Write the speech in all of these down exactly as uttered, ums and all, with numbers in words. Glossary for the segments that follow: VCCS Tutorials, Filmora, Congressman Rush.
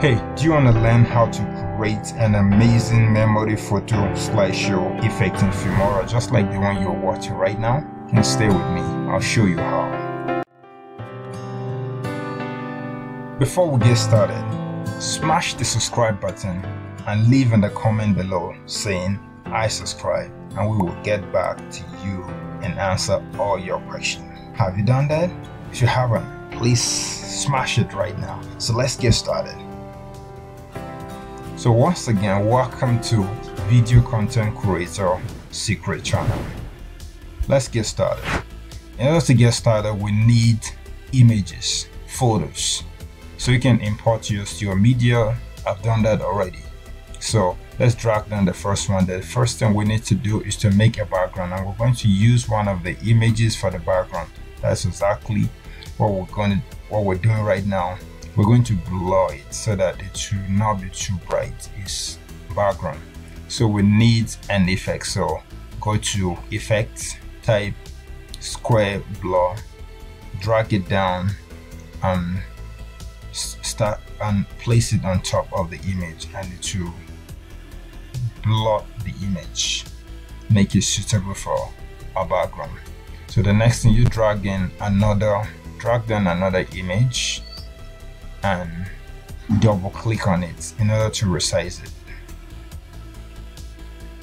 Hey, do you want to learn how to create an amazing memory photo slideshow effect in Filmora just like the one you're watching right now? Then stay with me, I'll show you how. Before we get started, smash the subscribe button and leave in the comment below saying I subscribe, and we will get back to you and answer all your questions. Have you done that? If you haven't, please smash it right now. So let's get started. So once again, welcome to Video Content Creator Secret Channel. Let's get started. In order to get started, we need images, photos. So you can import yours to your media. I've done that already. So let's drag down the first one. The first thing we need to do is to make a background, and we're going to use one of the images for the background. That's exactly what we're going to, what we're doing right now. We're going to blur it so that it should not be too bright. It's background. So we need an effect. So go to effects, type square blur, drag it down and start and place it on top of the image, and it will blur the image, make it suitable for a background. So the next thing, you drag in another, drag down another image and double click on it in order to resize it.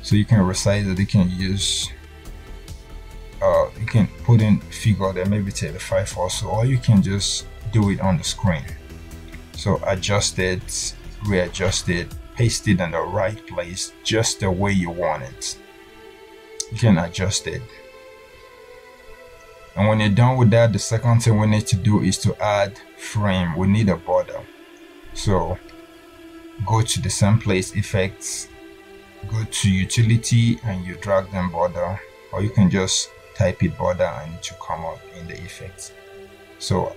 So you can resize it, you can use uh, you can put in figure there, maybe thirty-five also, or you can just do it on the screen. So adjust it, readjust it, paste it in the right place just the way you want it. You can adjust it. And when you're done with that, the second thing we need to do is to add frame. We need a border. So go to the same place, effects, go to utility, and you drag them border, or you can just type it border and it will come up in the effects. So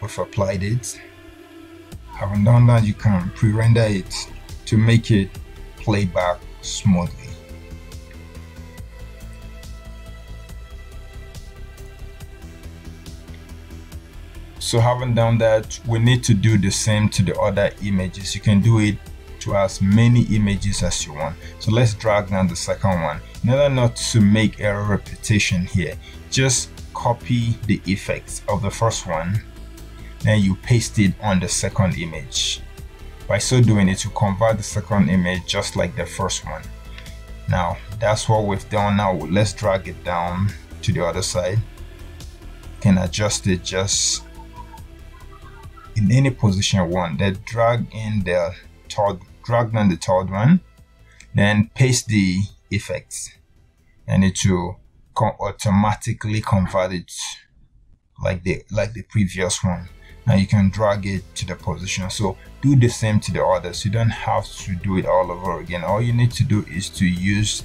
we've applied it. Having done that, you can pre-render it to make it play back smoothly. So having done that, we need to do the same to the other images. You can do it to as many images as you want. So let's drag down the second one. In order not to make a repetition here, just copy the effects of the first one, then you paste it on the second image. By so doing, it will convert the second image just like the first one. Now that's what we've done. Now let's drag it down to the other side. You can adjust it just in any position one, then drag in the third, drag down the third one, then paste the effects, and it will automatically convert it like the like the previous one. Now you can drag it to the position. So do the same to the others. You don't have to do it all over again. All you need to do is to use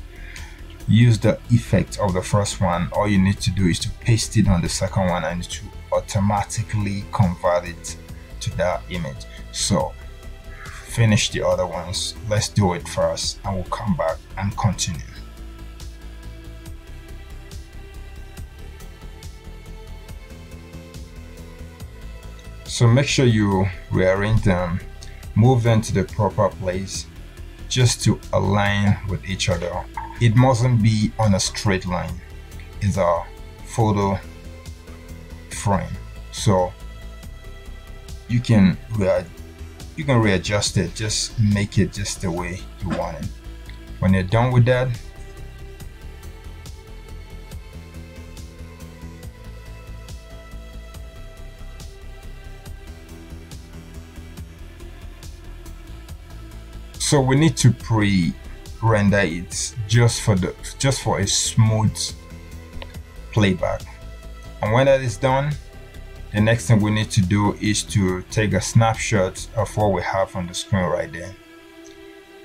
use the effect of the first one. All you need to do is to paste it on the second one, and it will automatically convert it to that image. So finish the other ones. Let's do it first, and we'll come back and continue. So make sure you rearrange them, move them to the proper place just to align with each other. It mustn't be on a straight line. It's a photo frame, so you can re you can readjust it, just make it just the way you want it. When you're done with that, so we need to pre-render it just for the just for a smooth playback. And when that is done, the next thing we need to do is to take a snapshot of what we have on the screen right there.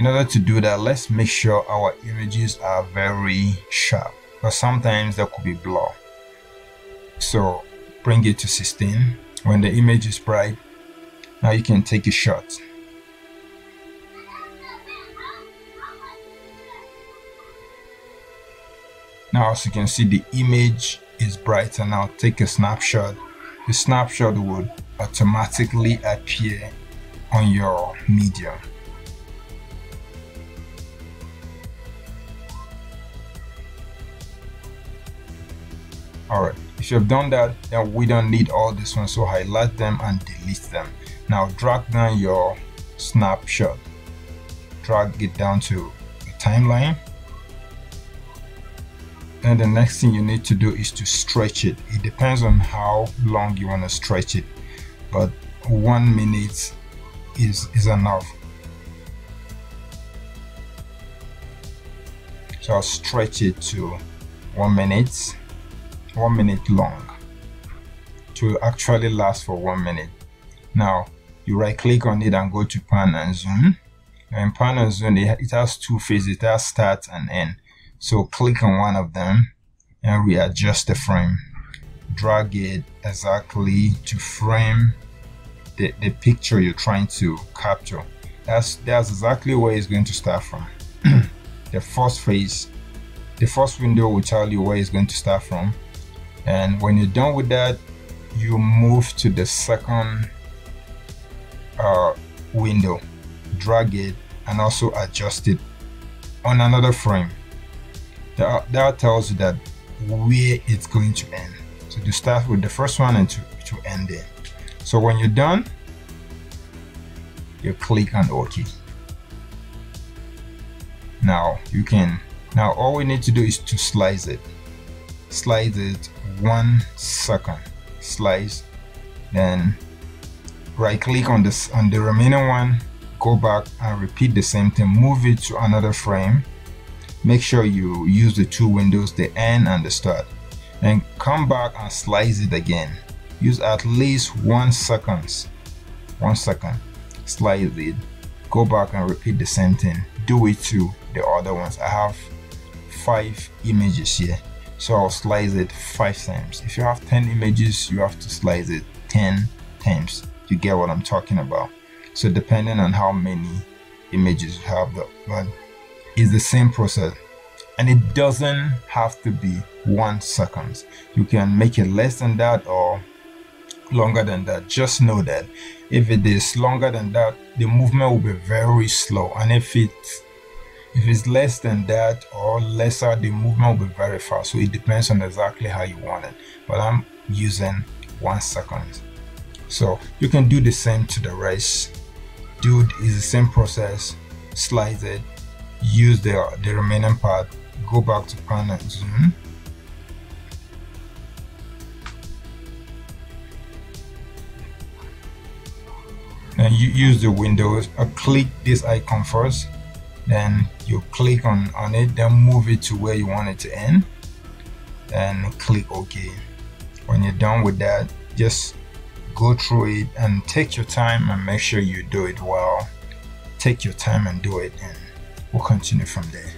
In order to do that, let's make sure our images are very sharp, but sometimes there could be blur. So bring it to sixteen. When the image is bright, now you can take a shot. Now as you can see, the image is brighter. Now take a snapshot. The snapshot would automatically appear on your media. All right, if you have done that, then we don't need all this one, so highlight them and delete them. Now drag down your snapshot, drag it down to a timeline, and the next thing you need to do is to stretch it. It depends on how long you want to stretch it, but one minute is, is enough. So I'll stretch it to one minute one minute long to actually last for one minute. Now you right click on it and go to pan and zoom. And pan and zoom, it has two phases, it has start and end, so click on one of them and readjust the frame. Drag it exactly to frame the, the picture you're trying to capture. That's that's exactly where it's going to start from. The first phase, the first window will tell you where it's going to start from. And when you're done with that, you move to the second uh, window, drag it and also adjust it on another frame. That, that tells you that where it's going to end. So to start with the first one and to, to end there. So when you're done, you click on OK. Now you can, now all we need to do is to slice it. Slice it one second, slice, then right click on this, on the remaining one, go back and repeat the same thing. Move it to another frame. Make sure you use the two windows, the end and the start, and come back and slice it again. Use at least one second, one second, slice it, go back and repeat the same thing. Do it to the other ones. I have five images here, so I'll slice it five times. If you have ten images, you have to slice it ten times. You get what I'm talking about? So depending on how many images you have, but it's the same process. And it doesn't have to be one second. You can make it less than that or longer than that. Just know that if it is longer than that, the movement will be very slow, and if it's If it's less than that or lesser, the movement will be very fast. So it depends on exactly how you want it. But I'm using one second. So you can do the same to the rest. Do it, is the same process. Slice it. Use the, the remaining part. Go back to pan and zoom. Then you use the windows. I click this icon first. Then you click on, on it, then move it to where you want it to end, and click OK. When you're done with that, just go through it and take your time and make sure you do it well. Take your time and do it, and we'll continue from there.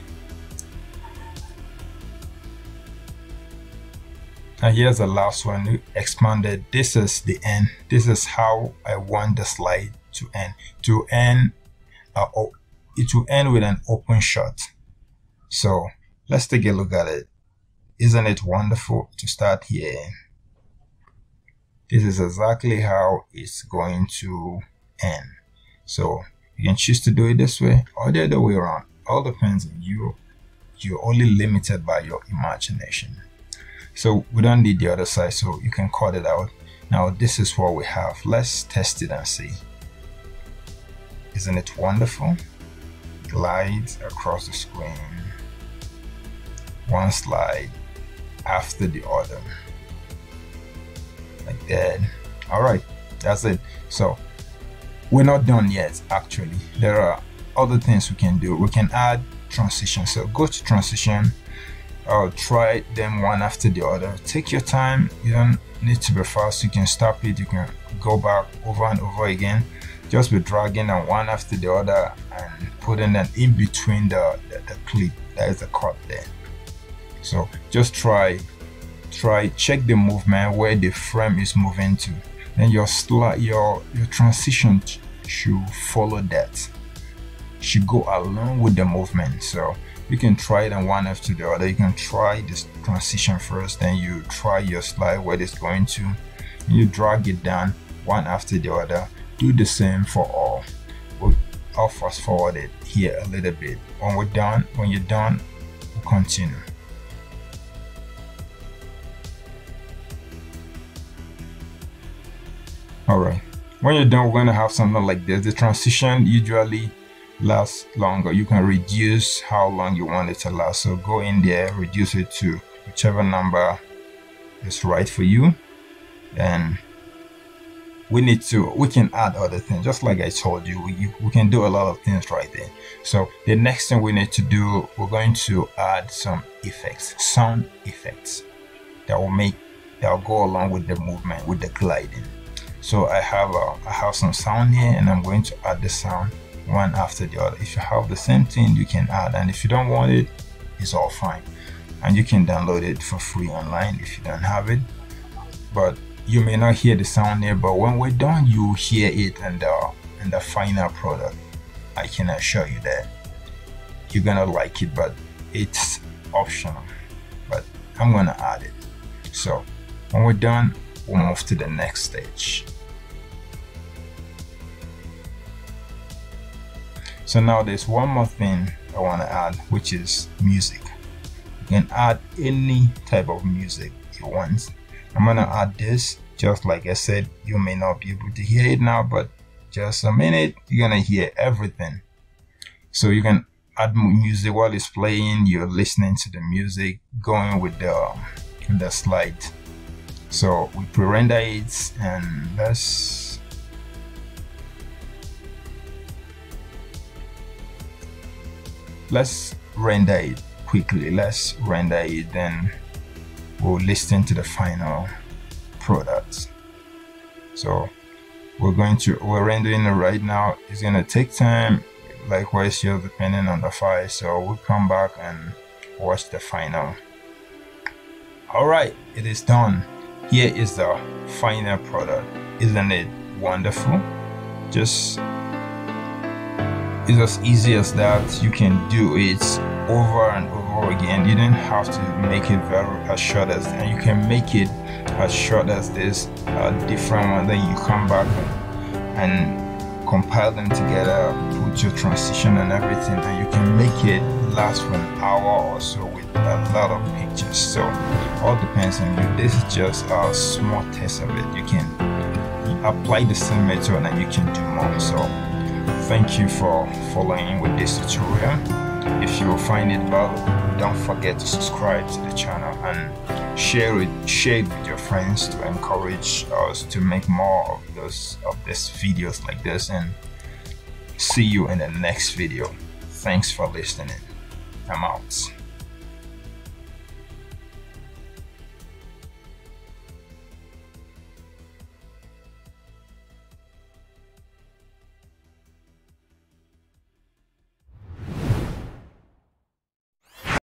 And here's the last one, we expanded. This is the end. This is how I want the slide to end. To end, uh, oh, it will end with an open shot. So let's take a look at it. Isn't it wonderful to start here? This is exactly how it's going to end. So you can choose to do it this way or the other way around. All depends on you. You're only limited by your imagination. So we don't need the other side, so you can cut it out. Now this is what we have. Let's test it and see. Isn't it wonderful? Glides across the screen, one slide after the other, like that. All right, that's it. So we're not done yet. Actually, there are other things we can do. We can add transition. So go to transition. I'll try them one after the other. Take your time. You don't need to be fast. You can stop it. You can go back over and over again. Just be dragging on one after the other and putting them in between the, the, the clip. That is the cut there. So just try, try, check the movement where the frame is moving to. Then your slide, your, your transition should follow that. Should go along with the movement. So you can try it on one after the other. You can try this transition first, then you try your slide where it's going to. You drag it down one after the other. do the same for all. We'll, I'll fast forward it here a little bit. When we're done, when you're done, we'll continue. Alright, when you're done, we're gonna have something like this. The transition usually lasts longer. You can reduce how long you want it to last. So go in there, reduce it to whichever number is right for you. And we need to, we can add other things. Just like I told you, we, we can do a lot of things right there. So the next thing we need to do, we're going to add some effects, sound effects that will make, that will go along with the movement, with the gliding. So I have, a, I have some sound here, and I'm going to add the sound one after the other. If you have the same thing, you can add, and if you don't want it, it's all fine. And you can download it for free online if you don't have it. But you may not hear the sound there, but when we're done, you hear it in the, in the final product. I can assure you that you're gonna like it, but it's optional. But I'm gonna add it. So when we're done, we'll move to the next stage. So now there's one more thing I wanna add, which is music. You can add any type of music you want. I'm gonna add this, just like I said. You may not be able to hear it now, but just a minute, you're gonna hear everything. So you can add music while it's playing, you're listening to the music, going with the, with the slide. So we pre-render it, and let's let's render it quickly. Let's render it, then we'll listen to the final product. So we're going to we're rendering it right now. It's gonna take time. Likewise, you're depending on the file. So we'll come back and watch the final. All right, it is done. Here is the final product. Isn't it wonderful? Just, it's as easy as that. You can do it over and over again. You don't have to make it very as short as, and you can make it as short as this, uh, different one. Then you come back and, and compile them together, put your transition and everything, and you can make it last for an hour or so with a lot of pictures. So all depends on you. This is just a small test of it. You can apply the same method and you can do more. So thank you for following with this tutorial. If you find it valuable, don't forget to subscribe to the channel and share it share it with your friends to encourage us to make more of those of these videos like this. And see you in the next video. Thanks for listening. I'm out.